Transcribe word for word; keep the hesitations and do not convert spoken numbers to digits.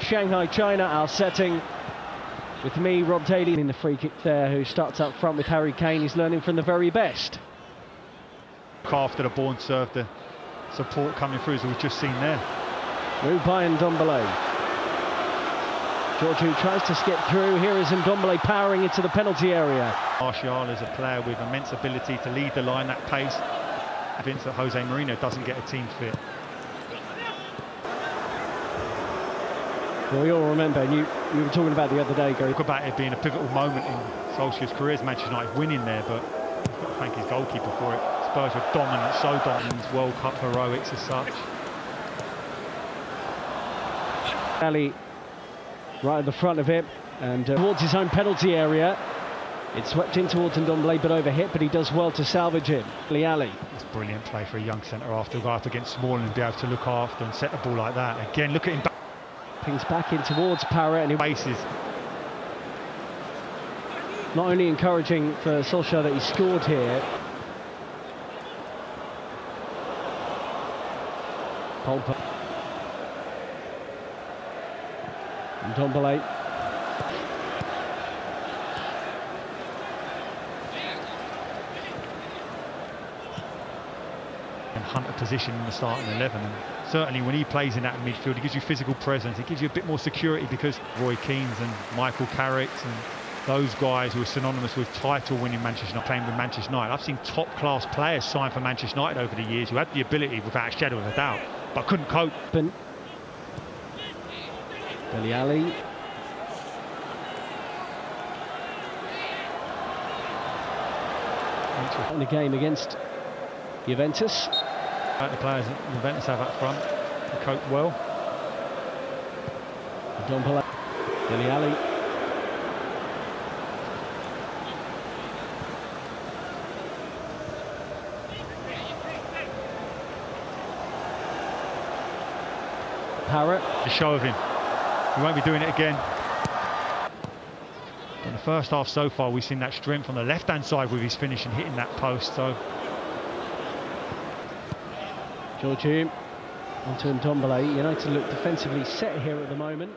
Shanghai, China, our setting. With me, Rob Taylor in the free kick there, who starts up front with Harry Kane. He's learning from the very best. After the ball and serve, the support coming through as we've just seen there. Moved by Ndombele. Georgiou tries to skip through. Here is Ndombele powering into the penalty area. Martial is a player with immense ability to lead the line, that pace. Vince that Jose Mourinho doesn't get a team fit. Well, we all remember, you, you were talking about the other day, Gary. Talk about it being a pivotal moment in Solskjaer's career, Manchester United winning there, but he's got to thank his goalkeeper for it. Spurs were dominant, so dominant, World Cup heroics as such. Alli right at the front of it, and uh, towards his own penalty area. It swept in towards Ndombele, but overhit, but he does well to salvage it. Alli. It's brilliant play for a young centre-half to go up against Smalling and be able to look after and set the ball like that. Again, look at him back. Pings back in towards Parra and he bases. Not only encouraging for Solskjaer that he scored here. Polpa. Ndombele. And Hunt a position in the starting eleven. Certainly when he plays in that midfield, he gives you physical presence, he gives you a bit more security, because Roy Keane's and Michael Carrick's and those guys who are synonymous with title winning Manchester United, playing with Manchester United. I've seen top class players sign for Manchester United over the years who had the ability without a shadow of a doubt, but couldn't cope. Ben. Billy Alli. In the game against Juventus. The players that Ventus have up front to cope well. Ndombele, Dele Alli. Parra. A show of him. He won't be doing it again. In the first half so far, we've seen that strength on the left-hand side with his finish and hitting that post. So. Georgiou onto Ndombele. United look defensively set here at the moment.